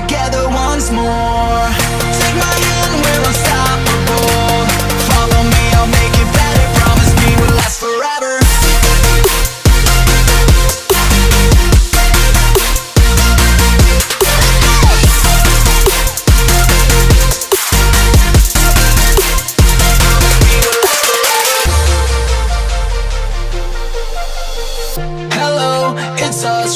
together once more. Take my hand, we're unstoppable. Follow me, I'll make it better. Promise me we'll last forever.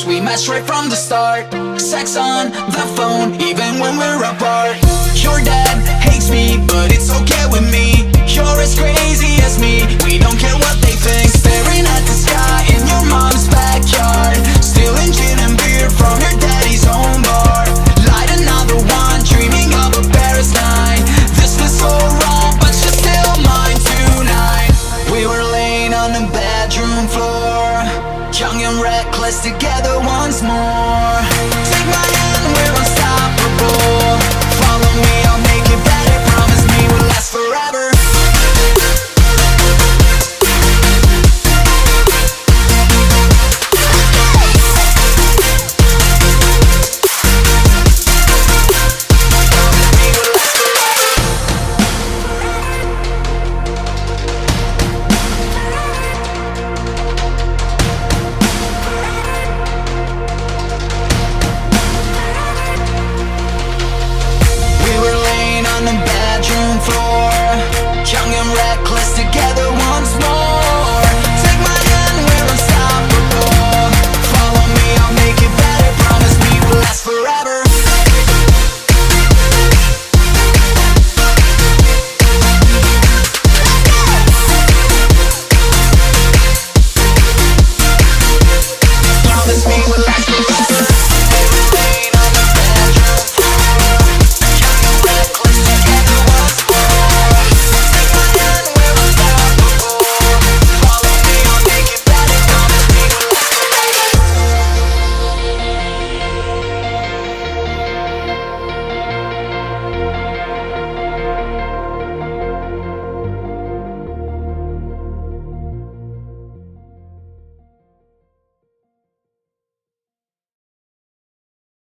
We matched right from the start. Sex on the phone, even when we're apart. Your dad hates me, but it's okay with me. You're as crazy as me, we don't care what they think.